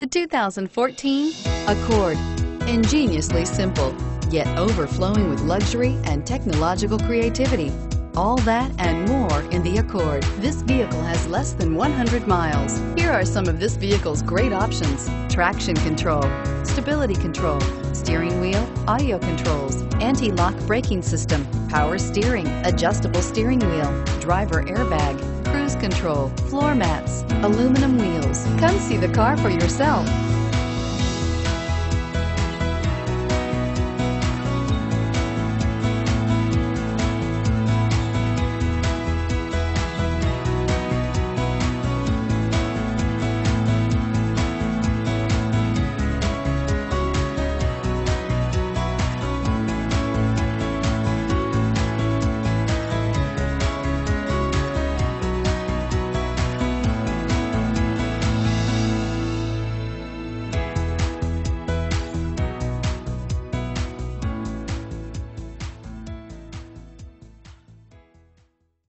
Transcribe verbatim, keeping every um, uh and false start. The two thousand fourteen Accord. Ingeniously simple, yet overflowing with luxury and technological creativity. All that and more in the Accord. This vehicle has less than one hundred miles. Here are some of this vehicle's great options: traction control, stability control, steering wheel audio controls, anti-lock braking system, power steering, adjustable steering wheel, driver airbag, cruise control, floor mats, aluminum wheels. Come see the car for yourself.